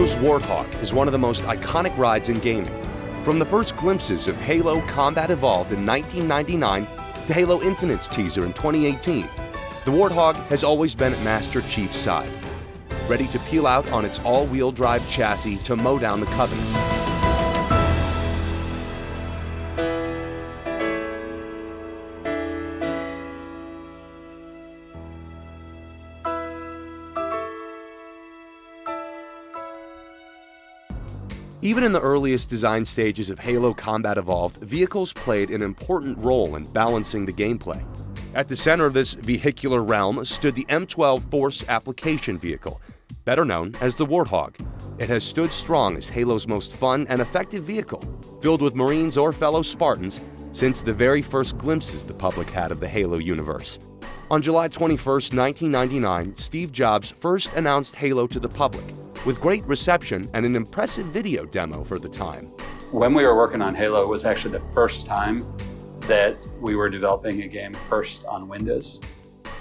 Halo's Warthog is one of the most iconic rides in gaming. From the first glimpses of Halo Combat Evolved in 1999 to Halo Infinite's teaser in 2018, the Warthog has always been at Master Chief's side, ready to peel out on its all-wheel drive chassis to mow down the Covenant. Even in the earliest design stages of Halo Combat Evolved, vehicles played an important role in balancing the gameplay. At the center of this vehicular realm stood the M12 Force Application Vehicle, better known as the Warthog. It has stood strong as Halo's most fun and effective vehicle, filled with Marines or fellow Spartans, since the very first glimpses the public had of the Halo universe. On July 21, 1999, Steve Jobs first announced Halo to the public, with great reception and an impressive video demo for the time. When we were working on Halo, it was actually the first time that we were developing a game first on Windows.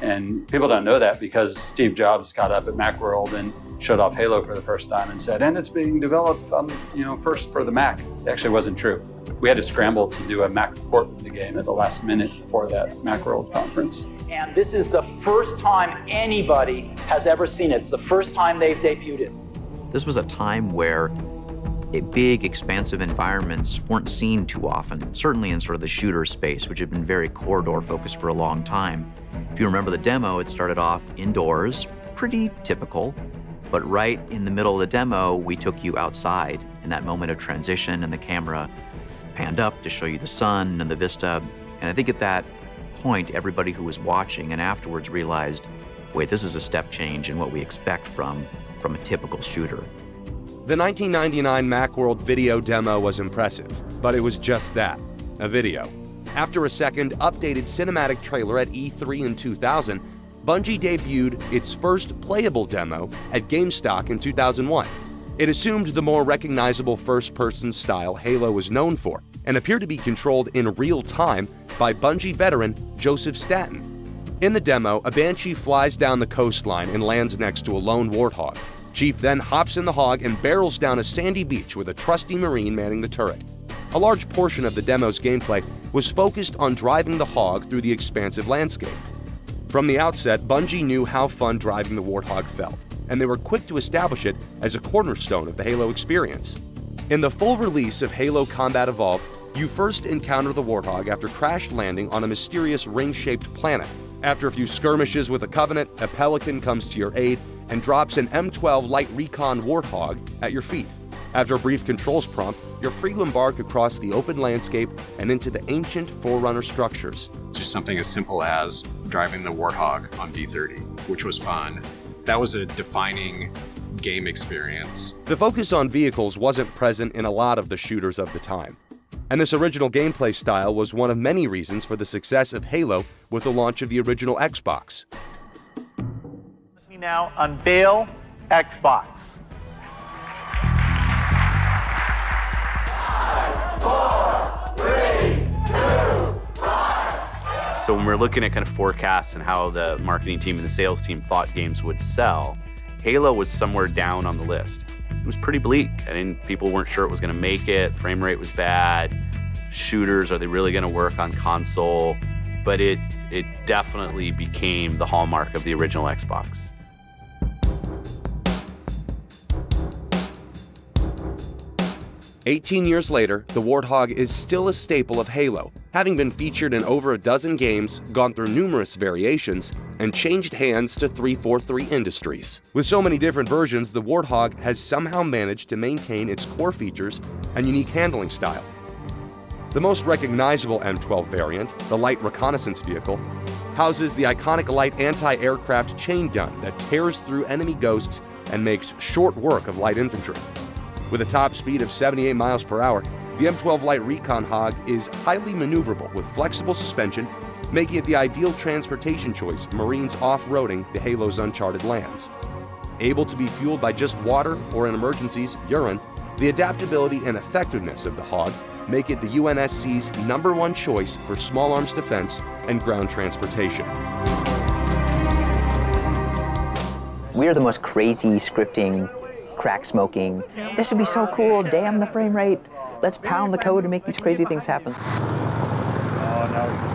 And people don't know that because Steve Jobs got up at Macworld and showed off Halo for the first time and said, and it's being developed on, first for the Mac. It actually wasn't true. We had to scramble to do a Mac port of the game at the last minute before that Macworld conference. And this is the first time anybody has ever seen it. It's the first time they've debuted it. This was a time where big, expansive environments weren't seen too often, certainly in sort of the shooter space, which had been very corridor-focused for a long time. If you remember the demo, it started off indoors, pretty typical, but right in the middle of the demo, we took you outside in that moment of transition, and the camera panned up to show you the sun and the vista. And I think at that point, everybody who was watching and afterwards realized, wait, this is a step change in what we expect from a typical shooter. The 1999 Macworld video demo was impressive, but it was just that, a video. After a second updated cinematic trailer at E3 in 2000, Bungie debuted its first playable demo at GameStop in 2001. It assumed the more recognizable first-person style Halo was known for and appeared to be controlled in real time by Bungie veteran Joseph Staten. In the demo, a Banshee flies down the coastline and lands next to a lone Warthog. Chief then hops in the hog and barrels down a sandy beach with a trusty Marine manning the turret. A large portion of the demo's gameplay was focused on driving the hog through the expansive landscape. From the outset, Bungie knew how fun driving the Warthog felt, and they were quick to establish it as a cornerstone of the Halo experience. In the full release of Halo Combat Evolved, you first encounter the Warthog after crash landing on a mysterious ring-shaped planet. After a few skirmishes with a Covenant, a Pelican comes to your aid and drops an M12 Light Recon Warthog at your feet. After a brief controls prompt, you're free to embark across the open landscape and into the ancient Forerunner structures. Just something as simple as driving the Warthog on D30, which was fun. That was a defining game experience. The focus on vehicles wasn't present in a lot of the shooters of the time, and this original gameplay style was one of many reasons for the success of Halo with the launch of the original Xbox. Let me now unveil Xbox. 5, 4, 3, 2, 1. So when we're looking at kind of forecasts and how the marketing team and the sales team thought games would sell, Halo was somewhere down on the list. It was pretty bleak. I mean, people weren't sure it was going to make it. Frame rate was bad. Shooters, are they really going to work on console? But it definitely became the hallmark of the original Xbox. Eighteen years later, the Warthog is still a staple of Halo, having been featured in over a dozen games, gone through numerous variations, and changed hands to 343 Industries. With so many different versions, the Warthog has somehow managed to maintain its core features and unique handling style. The most recognizable M12 variant, the Light Reconnaissance Vehicle, houses the iconic light anti-aircraft chain gun that tears through enemy ghosts and makes short work of light infantry. With a top speed of 78 miles per hour, the M12 Light Recon Hog is highly maneuverable with flexible suspension, making it the ideal transportation choice for Marines off-roading the Halo's uncharted lands. Able to be fueled by just water or, in emergencies, urine, the adaptability and effectiveness of the Hog make it the UNSC's #1 choice for small arms defense and ground transportation. We are the most crazy scripting crack smoking. This would be so cool. Damn the frame rate. Let's pound the code and make these crazy things happen. Oh, no.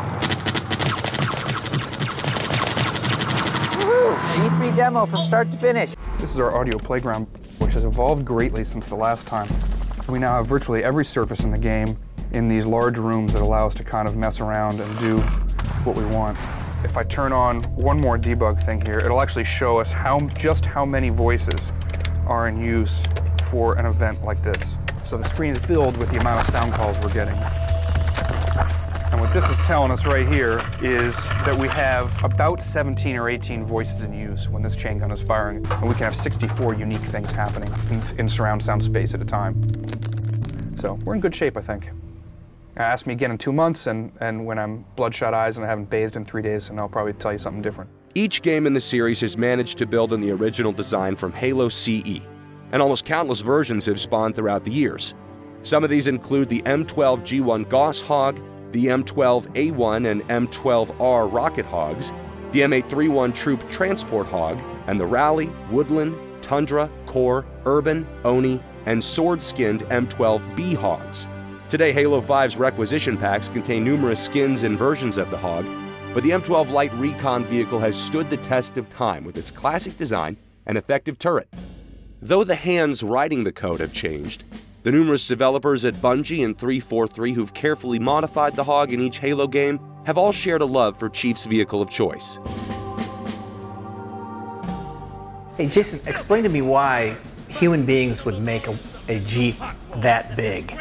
E3 demo from start to finish. This is our audio playground, which has evolved greatly since the last time. We now have virtually every surface in the game in these large rooms that allow us to kind of mess around and do what we want. If I turn on one more debug thing here, it'll actually show us just how many voices are in use for an event like this. So the screen is filled with the amount of sound calls we're getting. And what this is telling us right here is that we have about 17 or 18 voices in use when this chain gun is firing. And we can have 64 unique things happening in surround sound space at a time. So we're in good shape, I think. Ask me again in 2 months, and when I'm bloodshot eyes and I haven't bathed in 3 days, and I'll probably tell you something different. Each game in the series has managed to build on the original design from Halo CE, and almost countless versions have spawned throughout the years. Some of these include the M12 G1 Goss Hog, the M12 A1 and M12 R Rocket Hogs, the M831 Troop Transport Hog, and the Rally, Woodland, Tundra, Core, Urban, Oni, and Sword-Skinned M12 B Hogs. Today, Halo 5's requisition packs contain numerous skins and versions of the Hog, but the M12 Light Recon vehicle has stood the test of time with its classic design and effective turret. Though the hands writing the code have changed, the numerous developers at Bungie and 343 who've carefully modified the Hog in each Halo game have all shared a love for Chief's vehicle of choice. Hey Jason, explain to me why human beings would make a Jeep that big.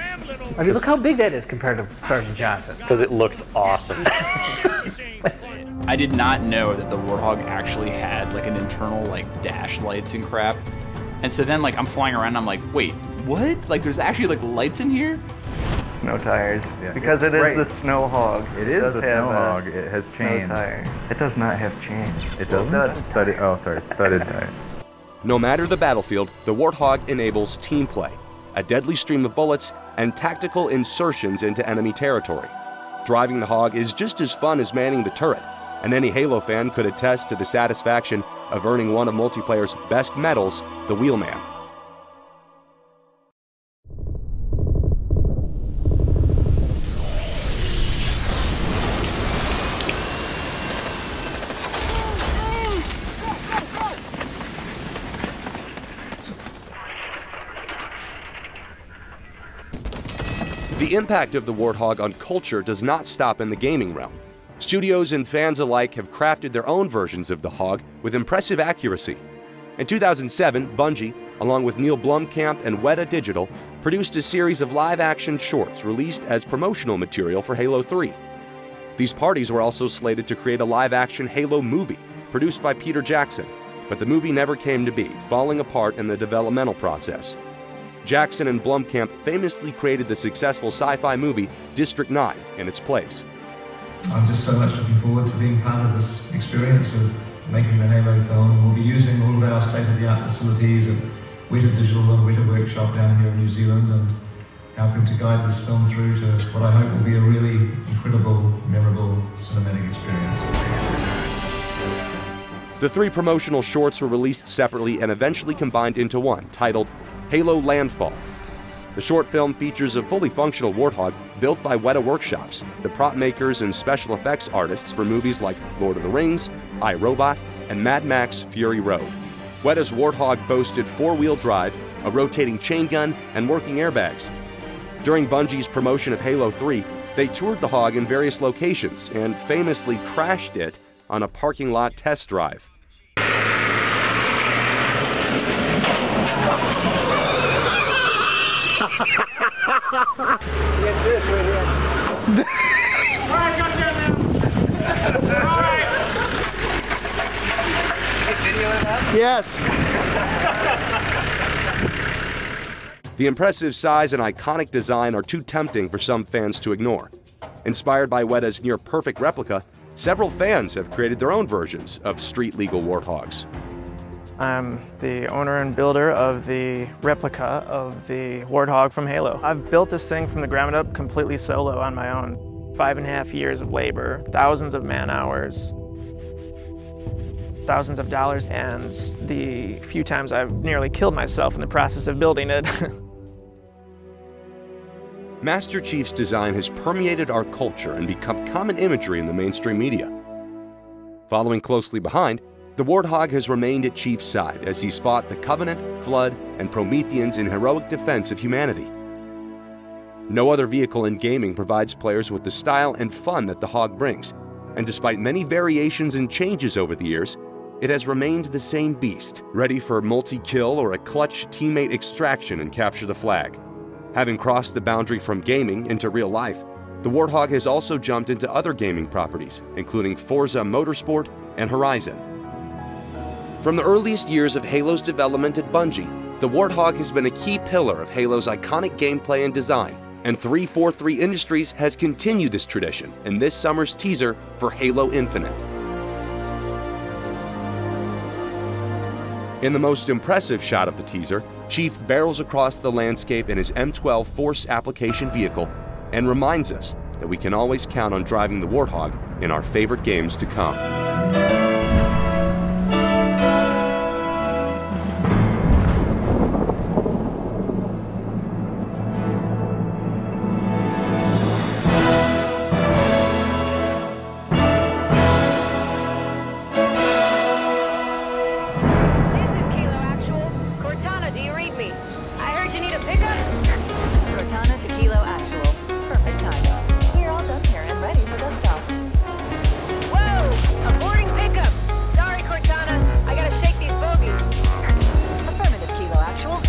I mean, look how big that is compared to Sergeant Johnson. Because it looks awesome. I did not know that the Warthog actually had like an internal like dash lights and crap. And so then like I'm flying around and I'm like, wait, what? Like there's actually like lights in here? Snow tires. Yeah. Because it is right. The Snow Hog. It is the Snow Hog. It has chains. It does not have chains. It does not. Studded, oh, sorry. Studded tires. No matter the battlefield, the Warthog enables team play, a deadly stream of bullets, and tactical insertions into enemy territory. Driving the Hog is just as fun as manning the turret, and any Halo fan could attest to the satisfaction of earning one of multiplayer's best medals, the Wheelman. The impact of the Warthog on culture does not stop in the gaming realm. Studios and fans alike have crafted their own versions of the Hog with impressive accuracy. In 2007, Bungie, along with Neil Blumkamp and Weta Digital, produced a series of live-action shorts released as promotional material for Halo 3. These parties were also slated to create a live-action Halo movie produced by Peter Jackson, but the movie never came to be, falling apart in the developmental process. Jackson and Blumkamp famously created the successful sci-fi movie District 9 in its place. I'm just so much looking forward to being part of this experience of making the Halo film. We'll be using all of our state-of-the-art facilities at Weta Digital and Weta Workshop down here in New Zealand and helping to guide this film through to what I hope will be a really incredible, memorable cinematic experience. The three promotional shorts were released separately and eventually combined into one, titled Halo Landfall. The short film features a fully functional Warthog built by Weta Workshops, the prop makers and special effects artists for movies like Lord of the Rings, I, Robot, and Mad Max Fury Road. Weta's Warthog boasted four-wheel drive, a rotating chain gun, and working airbags. During Bungie's promotion of Halo 3, they toured the Hog in various locations and famously crashed it on a parking lot test drive. Yes. The impressive size and iconic design are too tempting for some fans to ignore. Inspired by Weta's near-perfect replica, several fans have created their own versions of street-legal Warthogs. I'm the owner and builder of the replica of the Warthog from Halo. I've built this thing from the ground up completely solo on my own. 5.5 years of labor, thousands of man hours. thousands of dollars, and the few times I've nearly killed myself in the process of building it. Master Chief's design has permeated our culture and become common imagery in the mainstream media. Following closely behind, the Warthog has remained at Chief's side as he's fought the Covenant, Flood, and Prometheans in heroic defense of humanity. No other vehicle in gaming provides players with the style and fun that the Hog brings, and despite many variations and changes over the years, it has remained the same beast, ready for multi-kill or a clutch teammate extraction and capture the flag. Having crossed the boundary from gaming into real life, the Warthog has also jumped into other gaming properties, including Forza Motorsport and Horizon. From the earliest years of Halo's development at Bungie, the Warthog has been a key pillar of Halo's iconic gameplay and design, and 343 Industries has continued this tradition in this summer's teaser for Halo Infinite. In the most impressive shot of the teaser, Chief barrels across the landscape in his M12 Force Application Vehicle and reminds us that we can always count on driving the Warthog in our favorite games to come.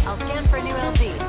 I'll scan for a new LZ.